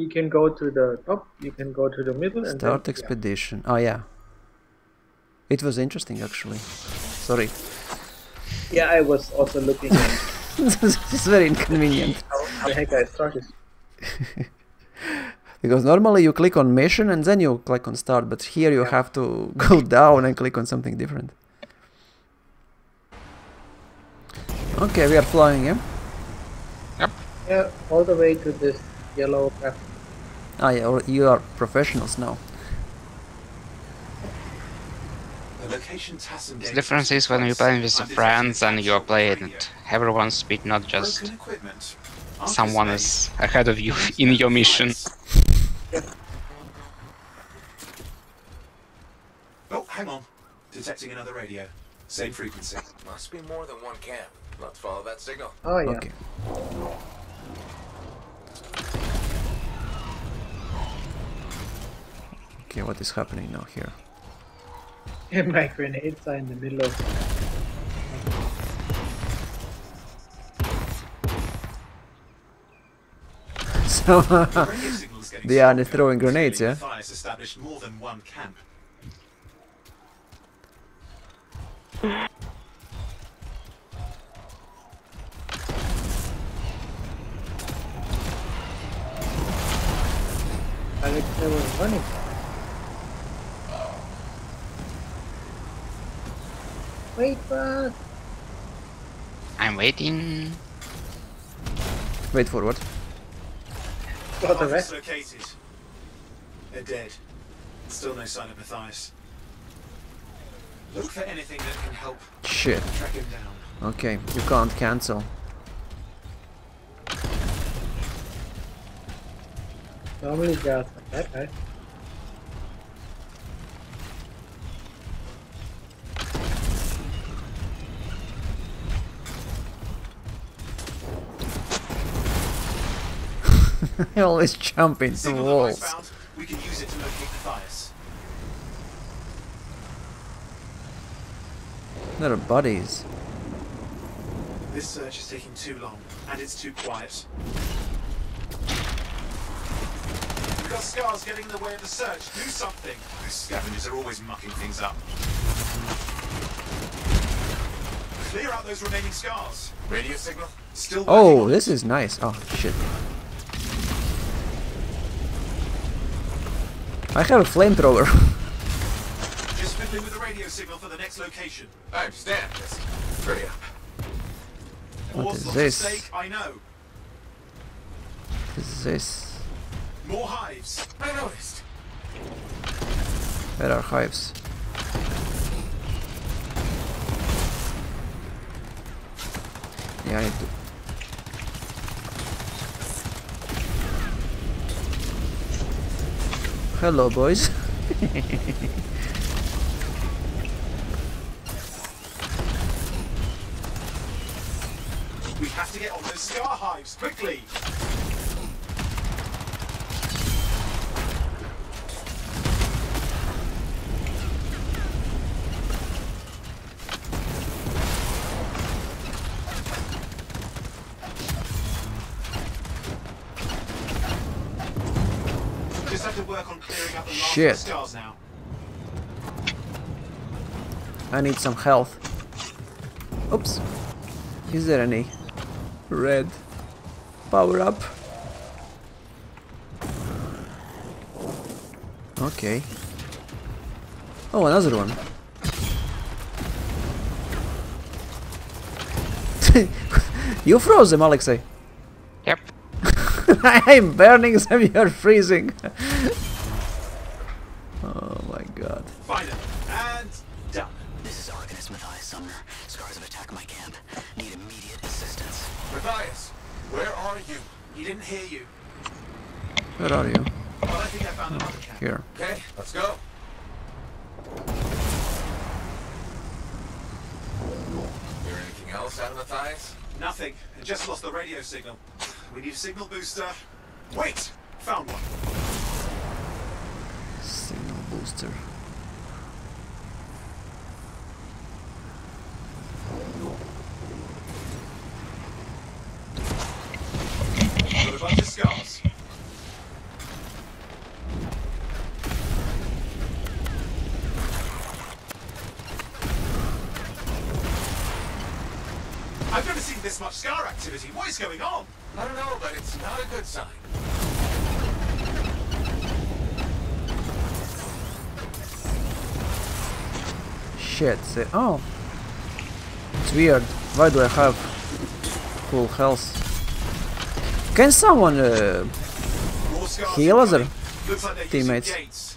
You can go to the top, you can go to the middle and start then, expedition. Yeah. Oh yeah. It was interesting actually. Sorry. Yeah, I was also looking at it's very inconvenient. How the heck I started. Because normally you click on mission and then you click on start, but here you have to go down and click on something different. Okay, we are flying, yeah? Yep. Yeah, all the way to this yellow path. Ah, yeah, you are professionals now. The difference is when you play with friends and you are playing at everyone's speed, not just someone is ahead of you in your mission. Oh, hang on. Detecting another radio. Same frequency. Must be more than one cam. Not follow that signal. Oh, yeah. Okay. Okay, what is happening now here? My grenades are in the middle of... So, they are throwing grenades, yeah? Alexei was running. Wait for us. I'm waiting. Wait for what? For the rest. They're dead. Still no sign of Matthias. Look for anything that can help. Shit. Track him down. Okay, you can't cancel. Normally just that guy. I always jump into walls. We can use it to locate Matthias. There are buddies. This search is taking too long, and it's too quiet. We've got scars getting in the way of the search. Do something. These scavengers are always mucking things up. Clear out those remaining scars. Radio signal still. Oh, this is nice. Oh shit. I have a flamethrower. Just fiddly with the radio signal for the next location. I understand. Hurry up. What is this? Mistake, I know. What is this? More hives. I noticed. Where are hives? Yeah, I need to. Hello, boys. We have to get on those scar hives quickly. Shit. I need some health. Oops. Is there any red power up? Okay. Oh, another one. You froze them, Alexei. Yep. I'm burning them, you're freezing. Where are you? Well, I think I found here. Okay, let's go. Hear anything else out of Matthias? Nothing. I just lost the radio signal. We need a signal booster. Wait! Found one. Signal booster. Got a bunch of scars. this much scar activity. What is going on? I don't know, but it's not a good sign. Shit. Oh. It's weird. Why do I have full health? Can someone heal other teammates?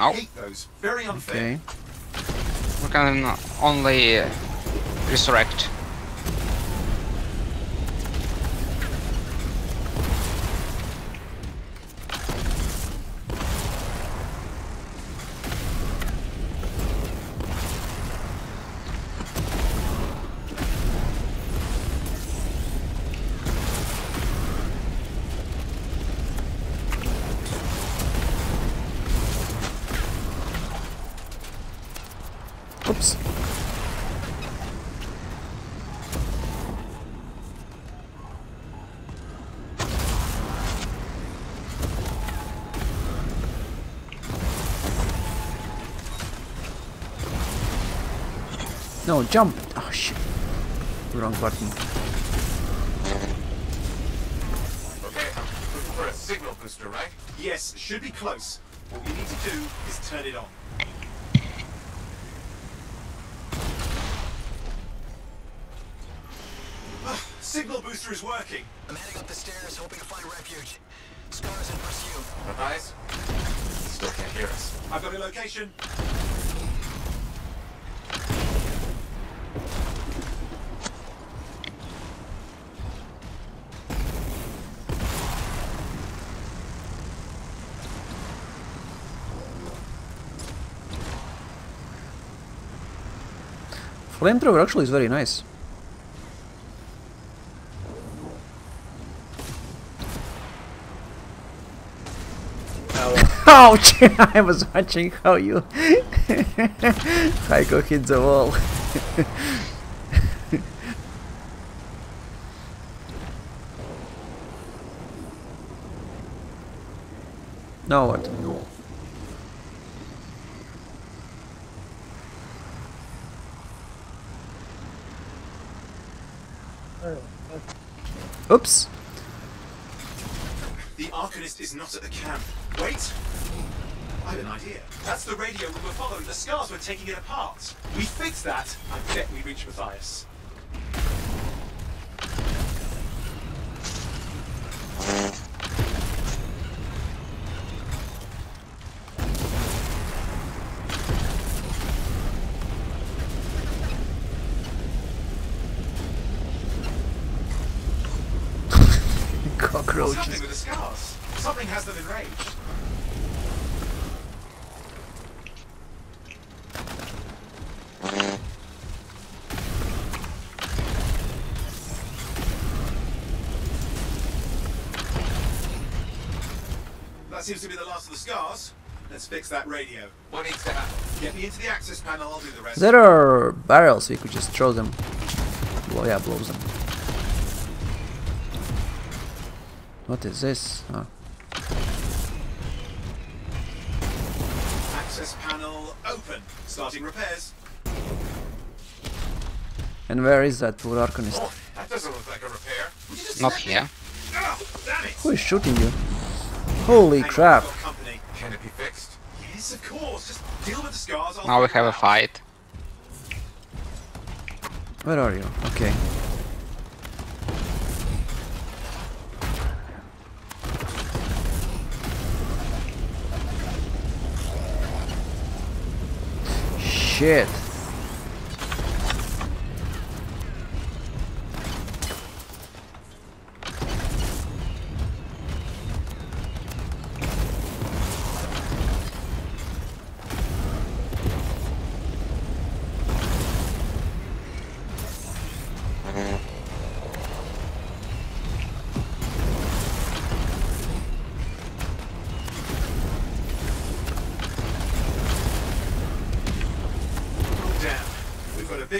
Ow. Okay. We can only resurrect. Oops. No, jump! Oh shit. Wrong button. Okay, for a signal booster, right? Yes, should be close. What we need to do is turn it on. Signal booster is working. I'm heading up the stairs, hoping to find refuge. Scar's in pursuit. Matthias? Still can't hear us. I've got a location. Flamethrower actually is very nice. Ouch! I was watching how you Heiko hit the wall. Now what? Oops. The Arcanist is not at the camp. Wait. I have an idea. That's the radio we were following. The scars were taking it apart. We fixed that. I bet we reach Matthias. Cockroaches. Something with the scars. Something has them enraged. That seems to be the last of the scars. Let's fix that radio. What needs to happen? Get me into the access panel, I'll do the rest. There are barrels, we could just throw them. Well, yeah, blow them. What is this? Oh. Access panel open. Starting repairs. And where is that poor Arcanist? Oh, that doesn't look like a repair. Not here. Oh, damn it. Who is shooting you? Holy crap! Can it be fixed? Yes, of course. Just deal with the scars. Now we have a fight. Where are you? Okay. Shit.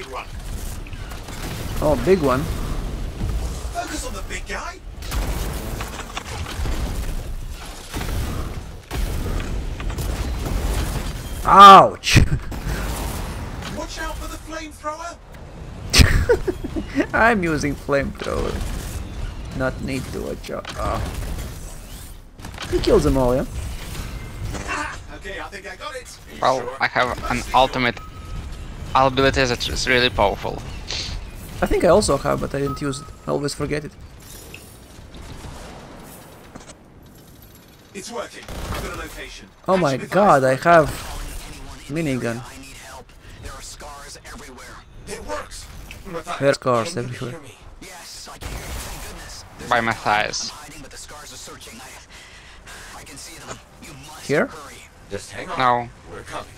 Big one. Oh, big one. Focus on the big guy. Ouch. Watch out for the flamethrower. I'm using flamethrower. Not need to watch out. Oh. He kills them all, yeah? Okay, I think I got it. Well, I have an ultimate ability that is really powerful. I think I also have, but I didn't use it. I always forget it. It's working. I've got a location. Oh my god, I have minigun. There are scars everywhere. It works. There are scars everywhere. Yes, I can hear you, thank goodness. By Matthias. I can see them. You must here? Hurry. Just hang on. No. We're coming.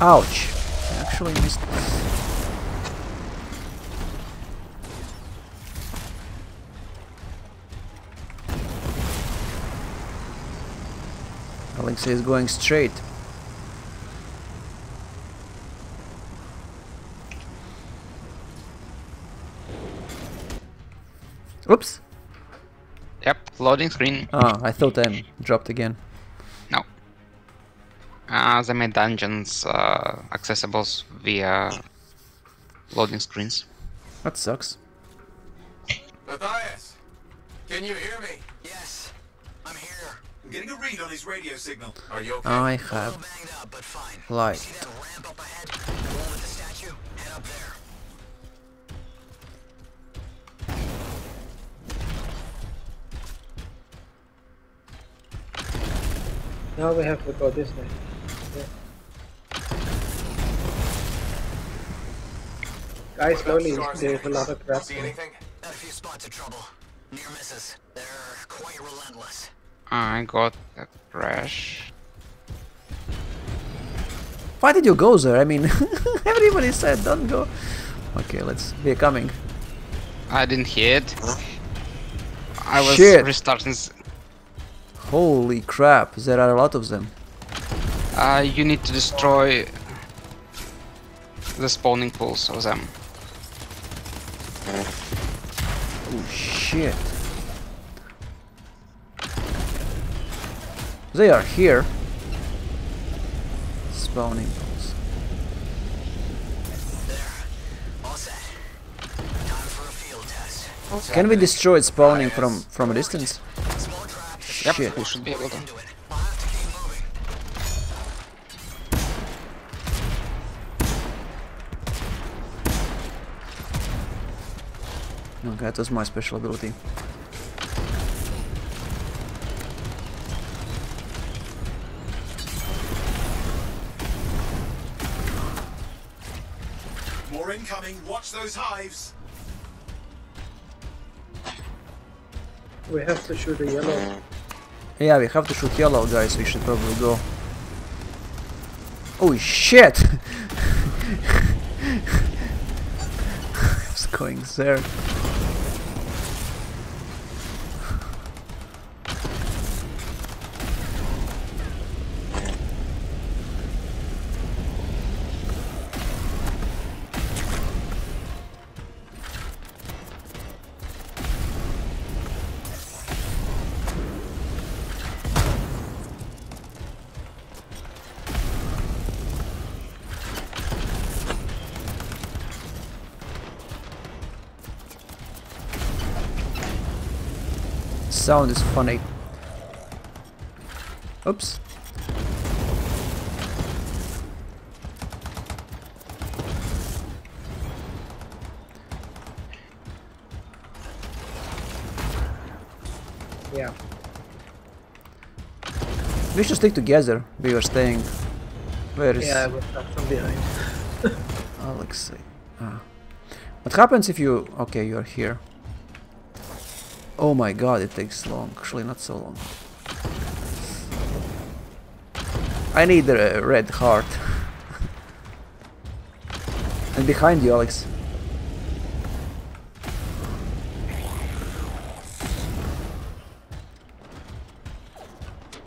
Ouch. I actually missed this. Alexei is going straight. Oops. Yep, loading screen. Oh, I thought I dropped again. No. They made dungeons accessible via loading screens. That sucks. Matthias, can you hear me? Yes, I'm here. I'm getting a read on his radio signal. Are you okay? I have light. See that ramp up ahead? Go over the statue, head up there. Now we have to go this way. Yeah. Guys, slowly, there's another trap. See anything? A few spots of trouble. Near misses. They're quite relentless. I got a crash. Why did you go there? I mean, everybody said don't go. Okay, let's be coming. I didn't hear it. I was restarting. Holy crap, there are a lot of them. You need to destroy the spawning pools of them. Oh shit. They are here. Spawning pools. There. All set. Time for a field test. Okay. Can we destroy spawning from a distance? Yep, shit. We should be able to. Okay, that was my special ability. More incoming, watch those hives! We have to shoot the yellow. Yeah, we have to shoot yellow, guys. We should probably go. Oh shit! It's going there. Sound is funny. Oops. Yeah. We should stick together. We were staying. Where is? Yeah, I was from behind. Alexei. Ah. What happens if you? Okay, you're here. Oh my god, it takes long. Actually, not so long. I need a red heart. And behind you, Alex.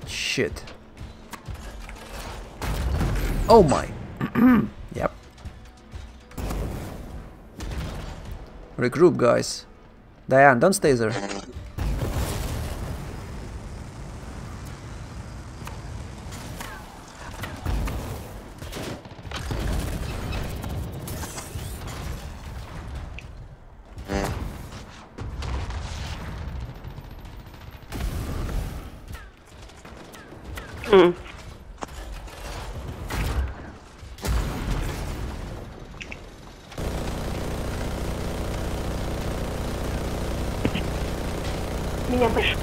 Shit. Oh my. Yep. Regroup, guys. Diane, don't stay there. Меня больше.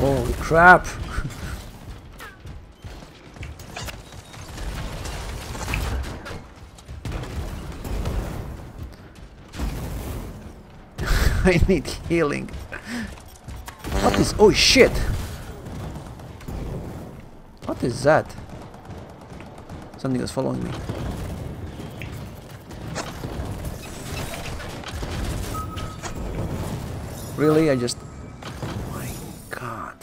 Holy crap! I need healing. What is... oh shit! What is that? Something is following me. Really? I just... my god.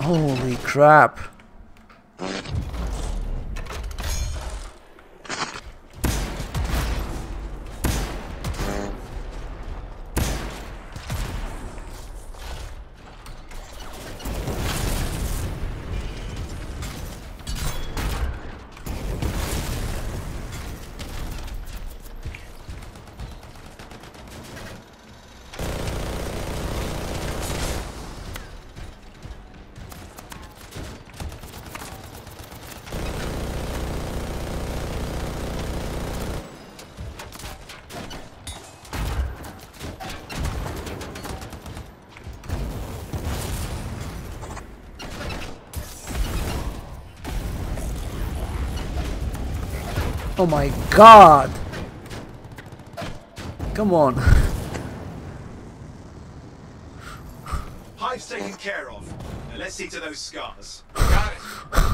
Holy crap. Oh my god! Come on! Hive's taken care of. Now let's see to those scars. Got it.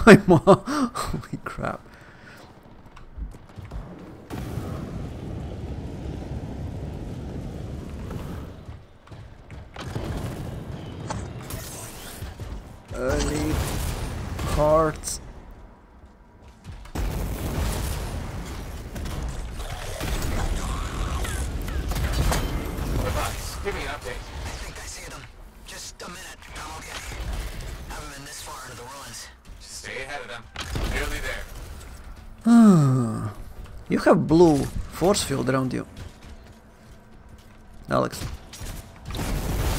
I'm all... holy crap! Early hearts. You have blue force field around you, Alex.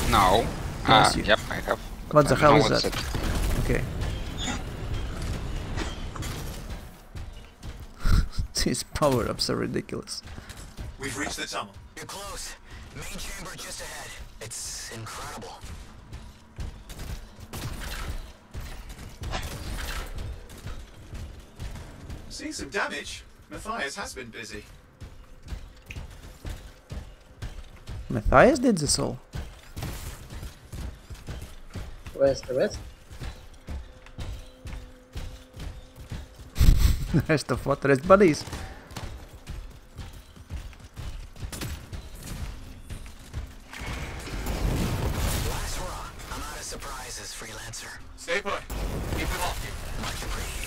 No. Yes, yep, I have. What the hell is that? Okay. These power-ups are ridiculous. We've reached the tunnel. You're close. Main chamber just ahead. It's incredible. See some damage. Matthias has been busy. Matthias did this all. Where's the rest? The rest of what? The rest buddies. Last rock. I'm out of surprises, freelancer. Stay put. Keep them off you. Much appreciated.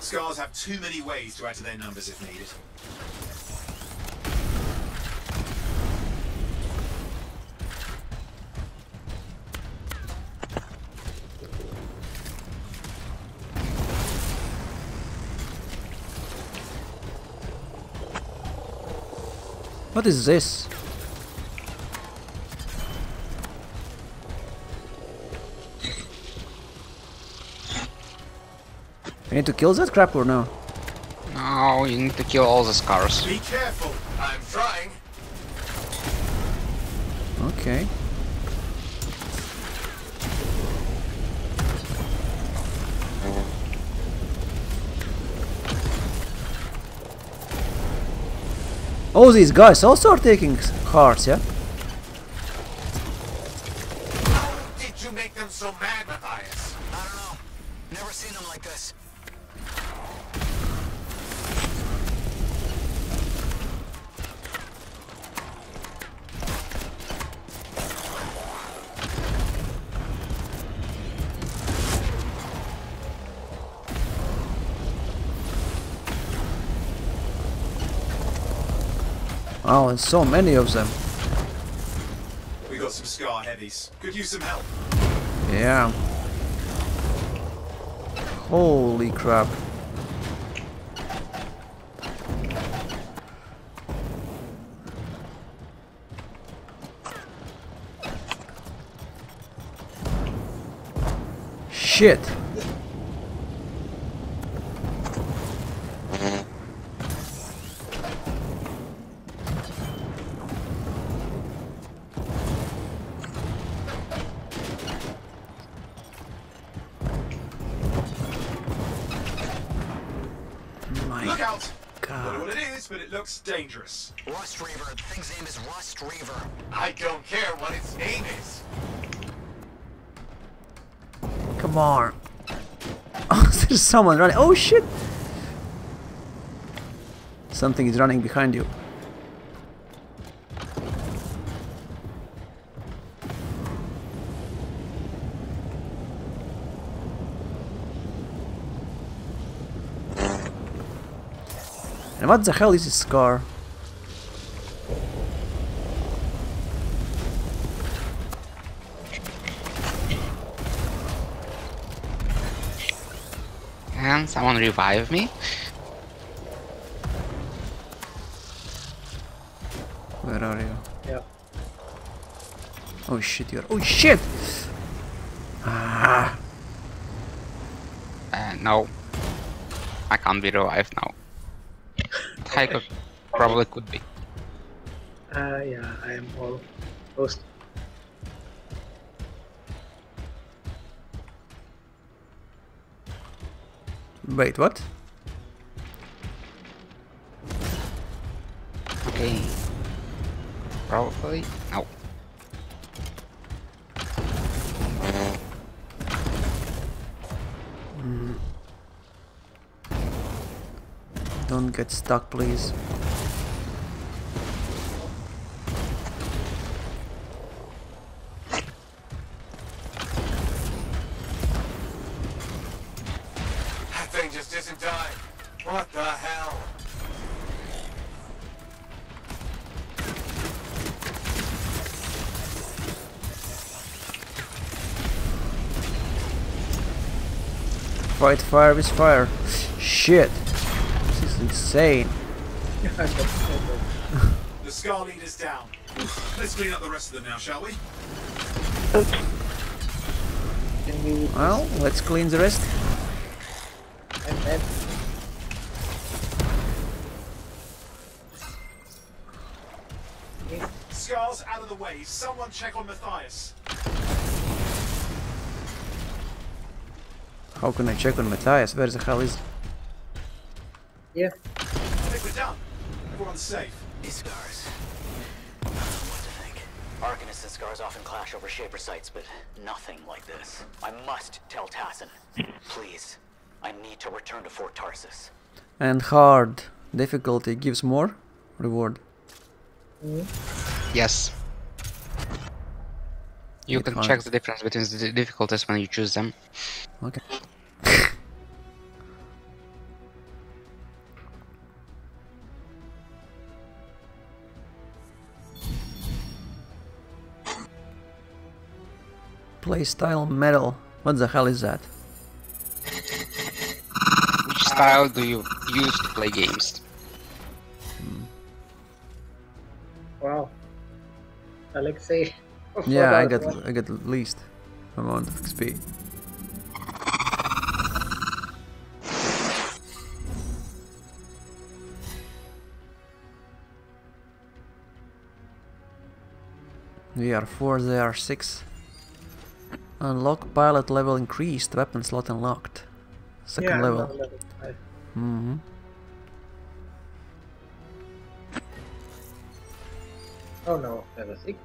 Scars have too many ways to add to their numbers if needed. What is this? I need to kill that crap or no? No, you need to kill all the scars. Be careful, I'm trying. Okay. Oh, these guys also are taking hearts, yeah? How did you make them so mad, Matthias? I don't know. Never seen them like this. Oh, and so many of them. We got some scar heavies. Could use some help. Yeah. Holy crap. Shit. Dangerous. Rust Reaver. The thing's name is Rust Reaver. I don't care what its name is. Come on. Oh, there's someone running. Oh shit! Something is running behind you. And what the hell is this scar? Can someone revive me? Where are you? Yeah. Oh shit, you're. Oh shit! Ah. No. I can't be revived now. I could, probably could be. Yeah, I am all host. Wait, what? Okay. Probably? No. Don't get stuck, please. That thing just isn't dying. What the hell? Fight fire with fire. Shit. Insane. The Scar Leader's down. Let's clean up the rest of them now, shall we? Well, let's clean the rest. Scar's out of the way. Someone check on Matthias. How can I check on Matthias? Where the hell is he? Yeah. I think we're done. Everyone's safe. These scars. I don't know what to think. Arcanists and scars often clash over Shaper sites, but nothing like this. I must tell Tassin. Please. I need to return to Fort Tarsus. And hard. Difficulty gives more reward. Yes. You can check the difference between the difficulties when you choose them. Okay. Playstyle metal. What the hell is that? Which style do you use to play games? Alexei. Yeah, I got the least amount of XP. We are 4, they are 6. Unlock pilot level increased, weapon slot unlocked. Second level. Mm-hmm. Oh no, level 6.